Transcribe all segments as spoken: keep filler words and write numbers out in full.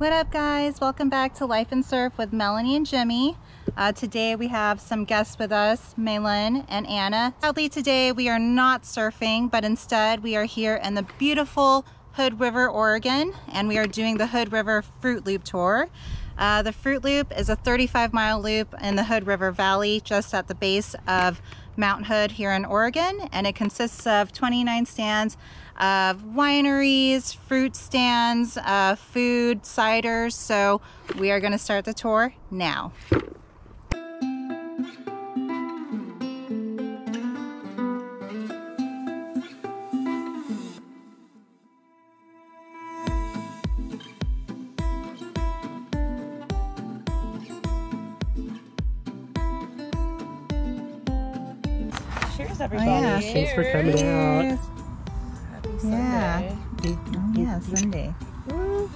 What up, guys? Welcome back to Life and Surf with Melanie and Jimmy. Uh, today we have some guests with us, Maylin and Anna. Sadly, today we are not surfing, but instead we are here in the beautiful Hood River, Oregon, and we are doing the Hood River Fruit Loop Tour. Uh, the Fruit Loop is a thirty-five mile loop in the Hood River Valley, just at the base of Mount Hood here in Oregon, and it consists of twenty-nine stands of wineries, fruit stands, uh, food, ciders. So we are going to start the tour now. Cheers, everybody. Oh, yeah. Cheers. Thanks for coming Cheers. out. Happy Sunday. Yeah. Oh, yeah, Sunday. Woo.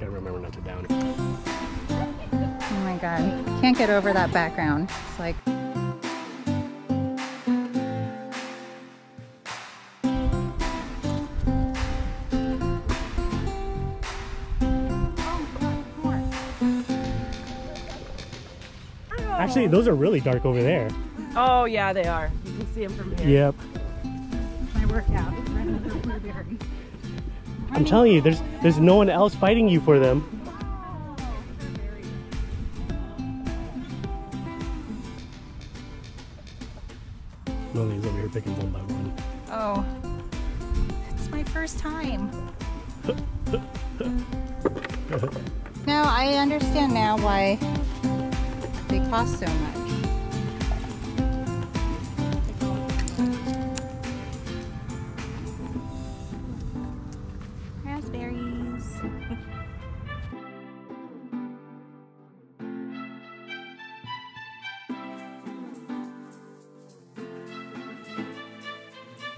Gotta remember not to down it. Oh my god. Can't get over that background. It's like... Oh. Actually, those are really dark over there. Oh yeah, they are. You can see them from here. Yep. My workout is running through blueberry. I'm telling you, there's there's no one else fighting you for them. Wow. Lily's over here picking one by one. Oh, it's my first time. Now I understand now why they cost so much.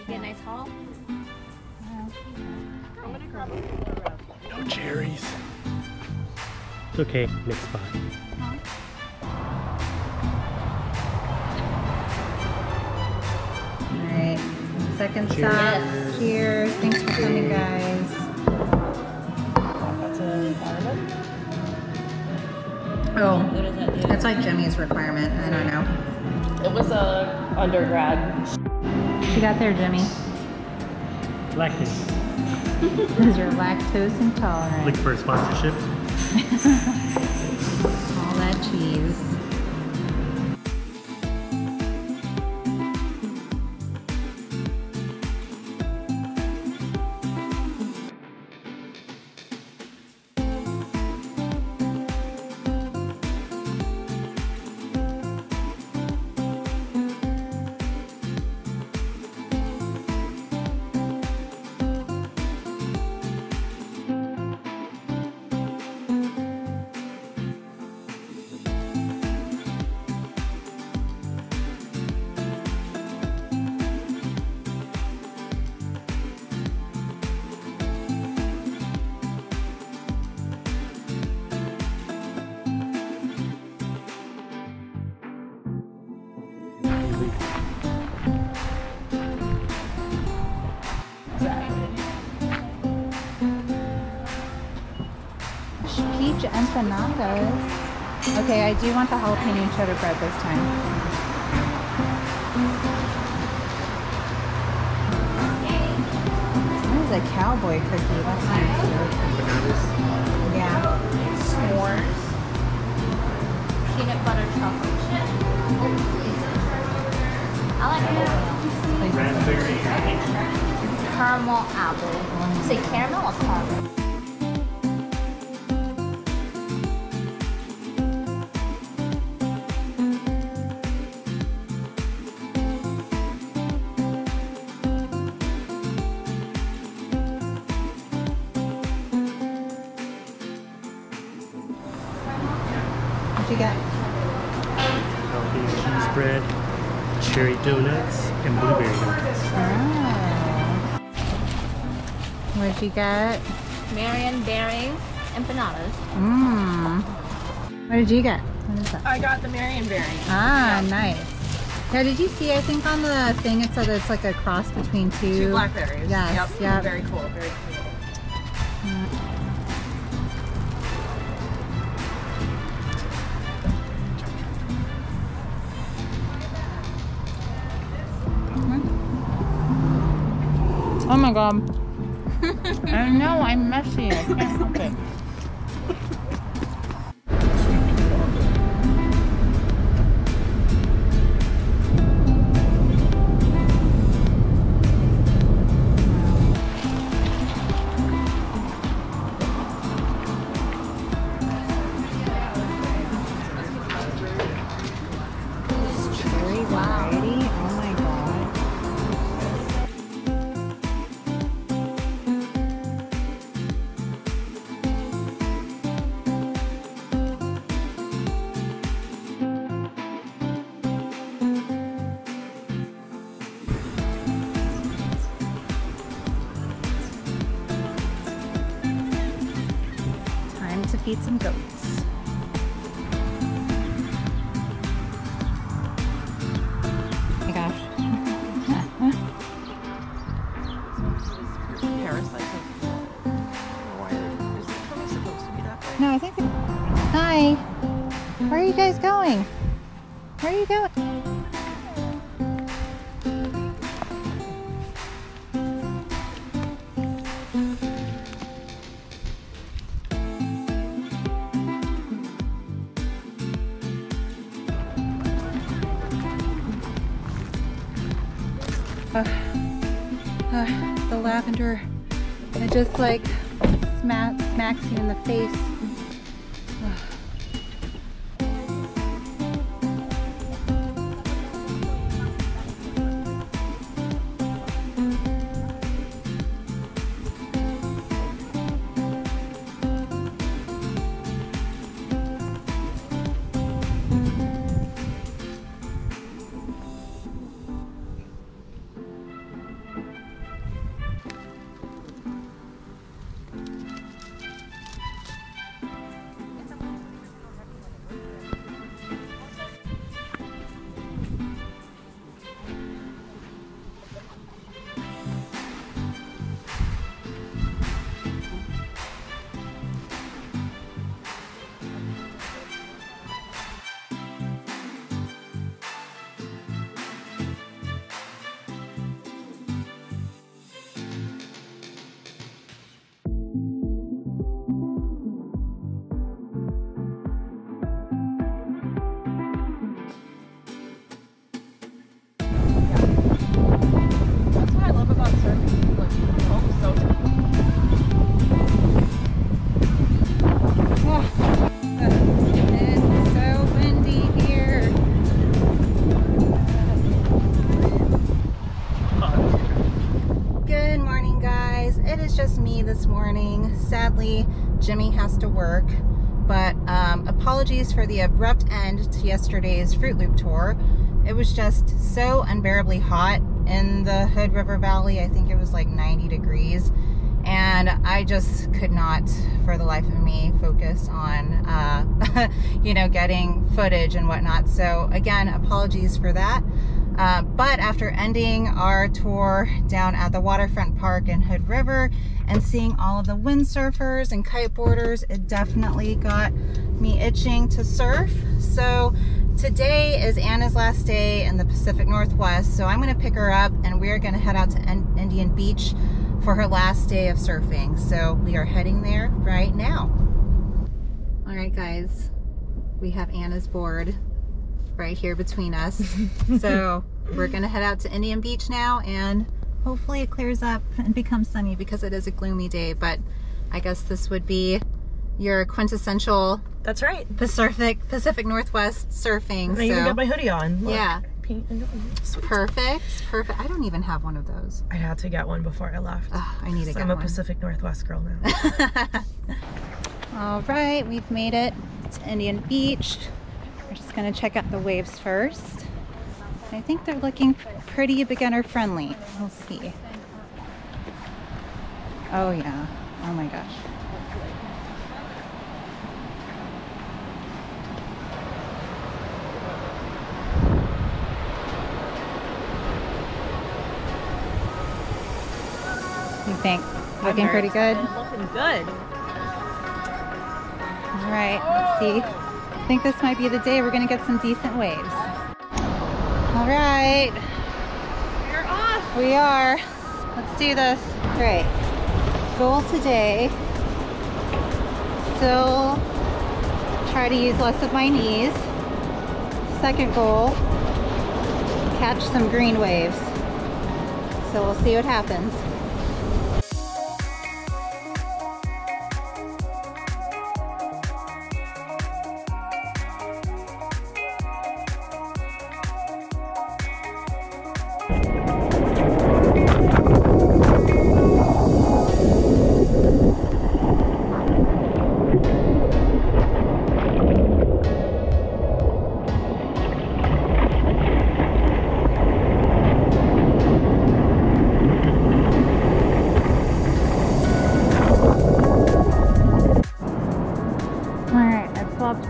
Get a nice haul. I'm gonna grab a couple of rounds. No cherries. It's okay, next spot. Huh? Alright, second stop. Cheers. Cheers. Thanks for coming, guys. That's a requirement? Oh, what does that do? That's like Jimmy's requirement. I don't know. It was a undergrad. You got there, Jimmy? Lactose. Because you're lactose intolerant. Look for a sponsorship. All that cheese. Peach empanadas. Okay, I do want the jalapeno cheddar bread this time. That is a cowboy cookie. That's nice. Yeah. S'mores. Peanut butter chocolate chip. I like it. Raspberry. Caramel apple. Say caramel or caramel? What you got? Jalapeno cheese bread, cherry donuts, and blueberry donuts. Ah. What you got? Marion Berry empanadas. Mmm. What did you get? What is that? I got the Marion Berry. Ah, yeah. Nice. Now, did you see? I think on the thing it said it's like a cross between two. Two blackberries. Yes. Yep. Yep. Very cool. Very cool. Uh, my god. I know, I'm messy. I can't help it. Feed some goats. Oh my gosh. No, I think. They... Hi. Where are you guys going? Where are you going? Uh, uh, the lavender, it just like smack, smacks you in the face. Sadly, Jimmy has to work, but um, apologies for the abrupt end to yesterday's Fruit Loop tour. It was just so unbearably hot in the Hood River Valley. I think it was like ninety degrees, and I just could not, for the life of me, focus on uh, you know, getting footage and whatnot. So again, apologies for that. Uh, but after ending our tour down at the Waterfront Park in Hood River and seeing all of the windsurfers and kiteboarders, it definitely got me itching to surf. So today is Anna's last day in the Pacific Northwest, so I'm going to pick her up and we're going to head out to Indian Beach for her last day of surfing. So we are heading there right now. All right, guys, we have Anna's board right here between us. So we're gonna head out to Indian Beach now, and hopefully it clears up and becomes sunny, because it is a gloomy day. But I guess this would be your quintessential, that's right, Pacific Pacific Northwest surfing. And I so, even got my hoodie on. Look. Yeah. Pink and sweet. Perfect, perfect. I don't even have one of those. I had to get one before I left. Oh, I need to get I'm a one. Pacific Northwest girl now. All right, we've made it to Indian Beach. Just gonna check out the waves first. I think they're looking pretty beginner friendly. We'll see. Oh yeah, oh my gosh. You think? Looking pretty good? Looking good. All right, let's see. I think this might be the day we're gonna get some decent waves. All right. We're off. We are. Let's do this. All right, goal today, still try to use less of my knees. Second goal, catch some green waves. So we'll see what happens.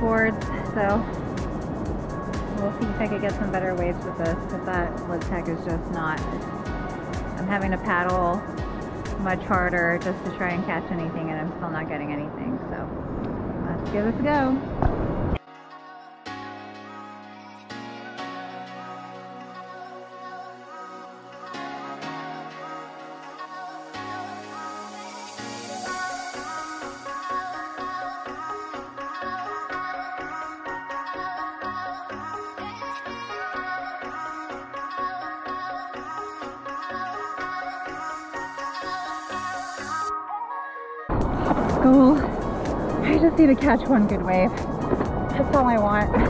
Boards, so we'll see if I could get some better waves with this, because that lip tech is just not. I'm having to paddle much harder just to try and catch anything, and I'm still not getting anything, so let's give this a go. Goal. I just need to catch one good wave. That's all I want.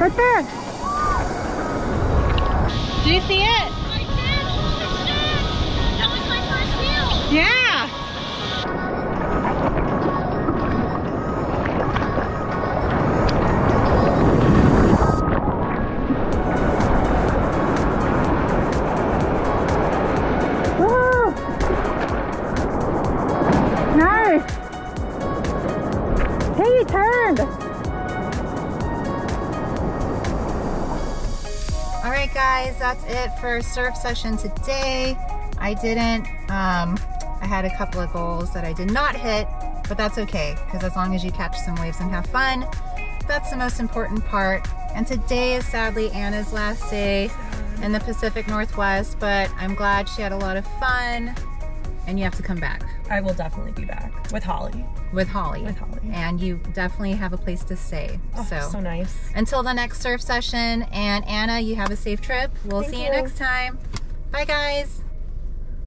Right there. Do you see it? I did. Holy shit. That was my first seal. Yeah. Woohoo. Nice. Hey, you turned. Alright guys, that's it for surf session today. I didn't, um, I had a couple of goals that I did not hit, but that's okay, because as long as you catch some waves and have fun, that's the most important part. And today is sadly Anna's last day in the Pacific Northwest, but I'm glad she had a lot of fun, and you have to come back. I will definitely be back with Holly. With Holly. With Holly. And you definitely have a place to stay. Oh, so, so nice. Until the next surf session. And Anna, you have a safe trip. We'll Thank see you. you next time. Bye, guys.